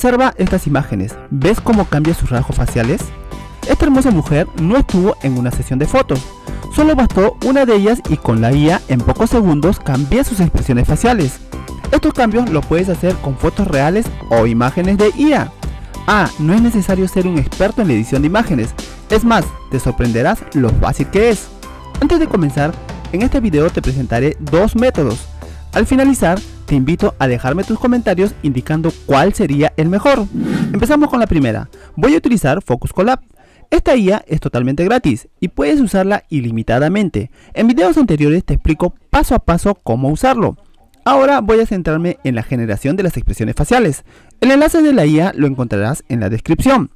Observa estas imágenes, ¿ves cómo cambia sus rasgos faciales? Esta hermosa mujer no estuvo en una sesión de fotos, solo bastó una de ellas y con la IA en pocos segundos cambié sus expresiones faciales. Estos cambios los puedes hacer con fotos reales o imágenes de IA. Ah, no es necesario ser un experto en la edición de imágenes, es más, te sorprenderás lo fácil que es. Antes de comenzar, en este video te presentaré dos métodos. Al finalizar, te invito a dejarme tus comentarios indicando cuál sería el mejor. Empezamos con la primera. Voy a utilizar Fooocus Colab. Esta IA es totalmente gratis y puedes usarla ilimitadamente. En videos anteriores te explico paso a paso cómo usarlo. Ahora voy a centrarme en la generación de las expresiones faciales. El enlace de la IA lo encontrarás en la descripción.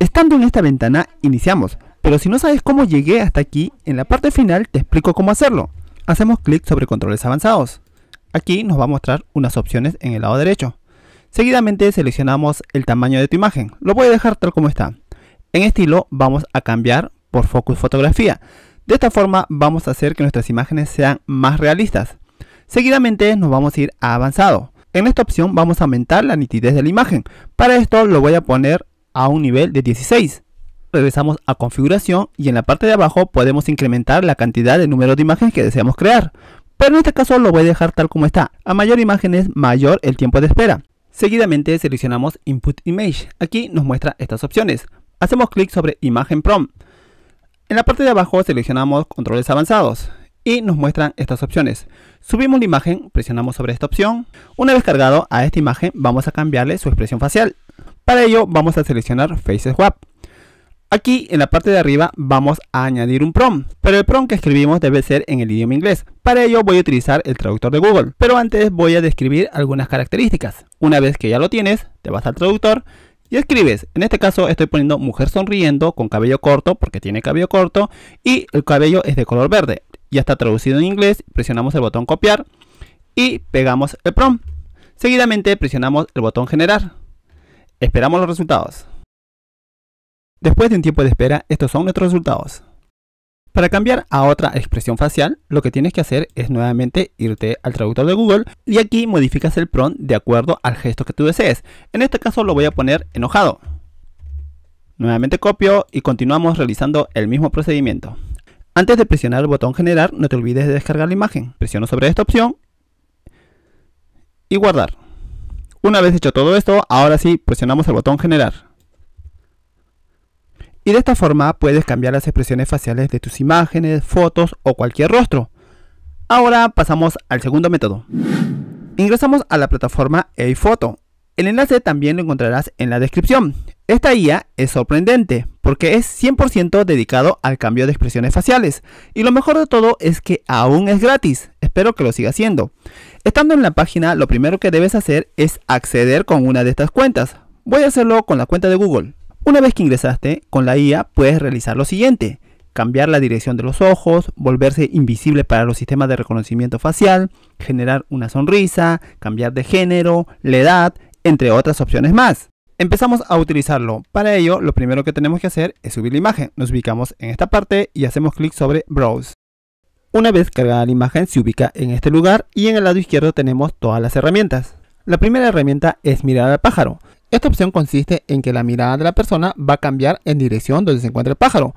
Estando en esta ventana, iniciamos. Pero si no sabes cómo llegué hasta aquí, en la parte final te explico cómo hacerlo. Hacemos clic sobre controles avanzados. Aquí nos va a mostrar unas opciones en el lado derecho. Seguidamente seleccionamos el tamaño de tu imagen. Lo voy a dejar tal como está. En estilo vamos a cambiar por Fooocus Fotografía. De esta forma vamos a hacer que nuestras imágenes sean más realistas. Seguidamente nos vamos a ir a avanzado. En esta opción vamos a aumentar la nitidez de la imagen. Para esto lo voy a poner a un nivel de 16. Regresamos a configuración y en la parte de abajo podemos incrementar la cantidad de número de imágenes que deseamos crear. Pero en este caso lo voy a dejar tal como está. A mayor imágenes, mayor el tiempo de espera. Seguidamente seleccionamos Input Image. Aquí nos muestra estas opciones. Hacemos clic sobre Imagen Prompt. En la parte de abajo seleccionamos Controles Avanzados. Y nos muestran estas opciones. Subimos la imagen, presionamos sobre esta opción. Una vez cargado a esta imagen, vamos a cambiarle su expresión facial. Para ello vamos a seleccionar Face Swap. Aquí en la parte de arriba vamos a añadir un prompt, pero el prompt que escribimos debe ser en el idioma inglés. Para ello voy a utilizar el traductor de Google, pero antes voy a describir algunas características. Una vez que ya lo tienes, te vas al traductor y escribes. En este caso estoy poniendo mujer sonriendo con cabello corto porque tiene cabello corto y el cabello es de color verde. Ya está traducido en inglés, presionamos el botón copiar y pegamos el prompt. Seguidamente presionamos el botón generar. Esperamos los resultados. Después de un tiempo de espera, estos son nuestros resultados. Para cambiar a otra expresión facial, lo que tienes que hacer es nuevamente irte al traductor de Google y aquí modificas el prompt de acuerdo al gesto que tú desees. En este caso lo voy a poner enojado. Nuevamente copio y continuamos realizando el mismo procedimiento. Antes de presionar el botón generar, no te olvides de descargar la imagen. Presiono sobre esta opción y guardar. Una vez hecho todo esto, ahora sí presionamos el botón generar. Y de esta forma puedes cambiar las expresiones faciales de tus imágenes, fotos o cualquier rostro. Ahora pasamos al segundo método. Ingresamos a la plataforma Hey Photo. El enlace también lo encontrarás en la descripción. Esta IA es sorprendente porque es 100% dedicado al cambio de expresiones faciales. Y lo mejor de todo es que aún es gratis. Espero que lo siga siendo. Estando en la página, lo primero que debes hacer es acceder con una de estas cuentas. Voy a hacerlo con la cuenta de Google. Una vez que ingresaste, con la IA puedes realizar lo siguiente. Cambiar la dirección de los ojos, volverse invisible para los sistemas de reconocimiento facial, generar una sonrisa, cambiar de género, la edad, entre otras opciones más. Empezamos a utilizarlo. Para ello, lo primero que tenemos que hacer es subir la imagen. Nos ubicamos en esta parte y hacemos clic sobre Browse. Una vez cargada la imagen, se ubica en este lugar y en el lado izquierdo tenemos todas las herramientas. La primera herramienta es mirar al pájaro. Esta opción consiste en que la mirada de la persona va a cambiar en dirección donde se encuentra el pájaro.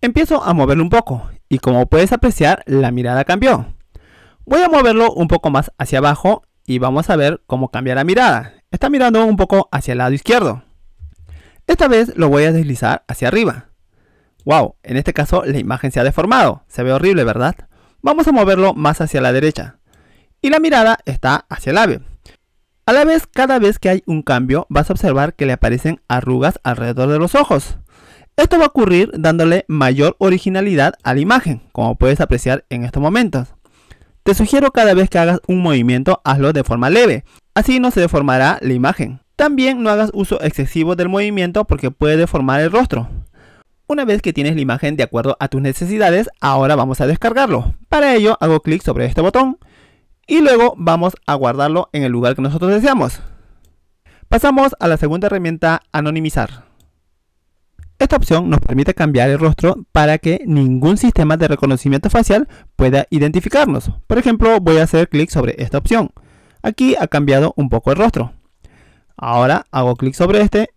Empiezo a moverlo un poco y como puedes apreciar, la mirada cambió. Voy a moverlo un poco más hacia abajo y vamos a ver cómo cambia la mirada. Está mirando un poco hacia el lado izquierdo. Esta vez lo voy a deslizar hacia arriba. Wow, en este caso la imagen se ha deformado. Se ve horrible, ¿verdad? Vamos a moverlo más hacia la derecha. Y la mirada está hacia el ave. A la vez, cada vez que hay un cambio, vas a observar que le aparecen arrugas alrededor de los ojos. Esto va a ocurrir dándole mayor originalidad a la imagen, como puedes apreciar en estos momentos. Te sugiero cada vez que hagas un movimiento, hazlo de forma leve, así no se deformará la imagen. También no hagas uso excesivo del movimiento porque puede deformar el rostro. Una vez que tienes la imagen de acuerdo a tus necesidades, ahora vamos a descargarlo. Para ello, hago clic sobre este botón. Y luego vamos a guardarlo en el lugar que nosotros deseamos. Pasamos a la segunda herramienta, anonimizar. Esta opción nos permite cambiar el rostro para que ningún sistema de reconocimiento facial pueda identificarnos. Por ejemplo, voy a hacer clic sobre esta opción. Aquí ha cambiado un poco el rostro. Ahora hago clic sobre este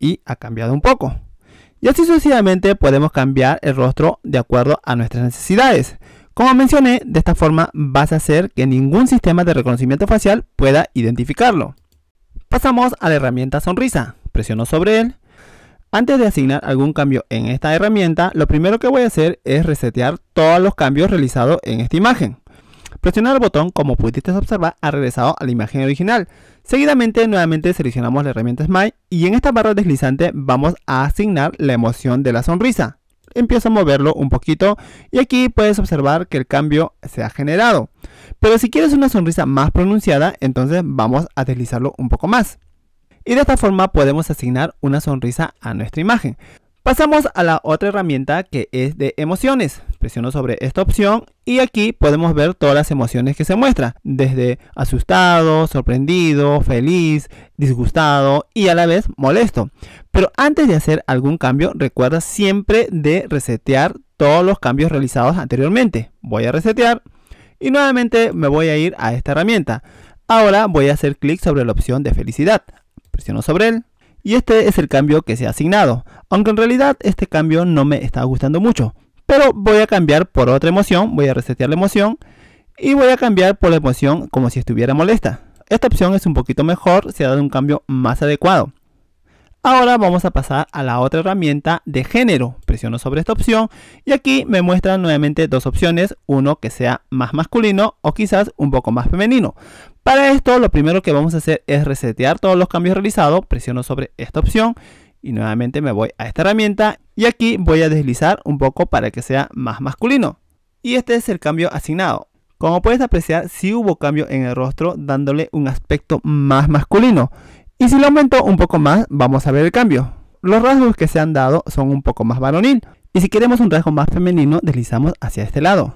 y ha cambiado un poco. Y así sucesivamente podemos cambiar el rostro de acuerdo a nuestras necesidades. Como mencioné, de esta forma vas a hacer que ningún sistema de reconocimiento facial pueda identificarlo. Pasamos a la herramienta sonrisa. Presiono sobre él. Antes de asignar algún cambio en esta herramienta, lo primero que voy a hacer es resetear todos los cambios realizados en esta imagen. Presionar el botón, como pudiste observar, ha regresado a la imagen original. Seguidamente, nuevamente seleccionamos la herramienta Smile y en esta barra deslizante vamos a asignar la emoción de la sonrisa. Empiezo a moverlo un poquito y aquí puedes observar que el cambio se ha generado. Pero si quieres una sonrisa más pronunciada, entonces vamos a deslizarlo un poco más. Y de esta forma podemos asignar una sonrisa a nuestra imagen. Pasamos a la otra herramienta que es de emociones. Presiono sobre esta opción y aquí podemos ver todas las emociones que se muestran. Desde asustado, sorprendido, feliz, disgustado y a la vez molesto. Pero antes de hacer algún cambio, recuerda siempre de resetear todos los cambios realizados anteriormente. Voy a resetear y nuevamente me voy a ir a esta herramienta. Ahora voy a hacer clic sobre la opción de felicidad. Presiono sobre él. Y este es el cambio que se ha asignado, aunque en realidad este cambio no me está gustando mucho. Pero voy a cambiar por otra emoción, voy a resetear la emoción y voy a cambiar por la emoción como si estuviera molesta. Esta opción es un poquito mejor, se ha dado un cambio más adecuado. Ahora vamos a pasar a la otra herramienta de género. Presiono sobre esta opción y aquí me muestran nuevamente dos opciones, uno que sea más masculino o quizás un poco más femenino. Para esto lo primero que vamos a hacer es resetear todos los cambios realizados. Presiono sobre esta opción y nuevamente me voy a esta herramienta y aquí voy a deslizar un poco para que sea más masculino. Y este es el cambio asignado. Como puedes apreciar, sí hubo cambio en el rostro dándole un aspecto más masculino. Y si lo aumento un poco más, vamos a ver el cambio. Los rasgos que se han dado son un poco más varonil. Y si queremos un rasgo más femenino, deslizamos hacia este lado.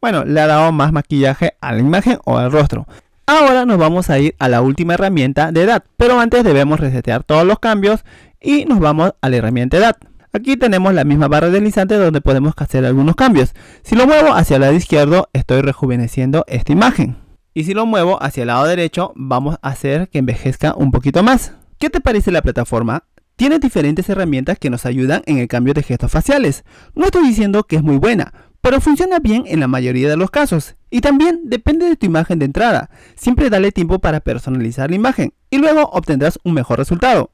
Bueno, le ha dado más maquillaje a la imagen o al rostro. Ahora nos vamos a ir a la última herramienta de edad. Pero antes debemos resetear todos los cambios y nos vamos a la herramienta edad. Aquí tenemos la misma barra deslizante donde podemos hacer algunos cambios. Si lo muevo hacia el lado izquierdo, estoy rejuveneciendo esta imagen. Y si lo muevo hacia el lado derecho, vamos a hacer que envejezca un poquito más. ¿Qué te parece la plataforma? Tiene diferentes herramientas que nos ayudan en el cambio de gestos faciales. No estoy diciendo que es muy buena, pero funciona bien en la mayoría de los casos. Y también depende de tu imagen de entrada. Siempre dale tiempo para personalizar la imagen y luego obtendrás un mejor resultado.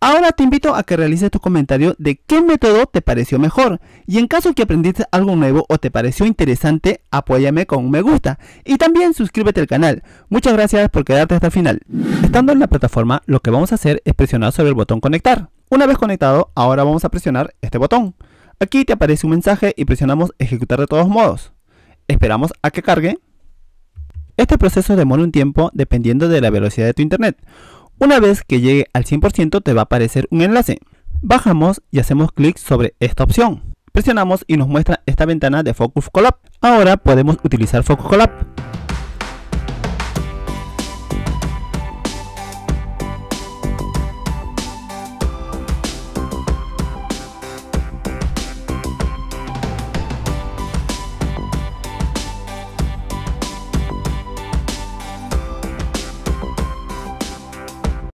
Ahora te invito a que realices tu comentario de qué método te pareció mejor y en caso que aprendiste algo nuevo o te pareció interesante, apóyame con un me gusta y también suscríbete al canal. Muchas gracias por quedarte hasta el final. Estando en la plataforma, lo que vamos a hacer es presionar sobre el botón conectar. Una vez conectado, ahora vamos a presionar este botón. Aquí te aparece un mensaje y presionamos ejecutar de todos modos. Esperamos a que cargue. Este proceso demora un tiempo dependiendo de la velocidad de tu internet. Una vez que llegue al 100% te va a aparecer un enlace. Bajamos y hacemos clic sobre esta opción. Presionamos y nos muestra esta ventana de Fooocus Colab. Ahora podemos utilizar Fooocus Colab.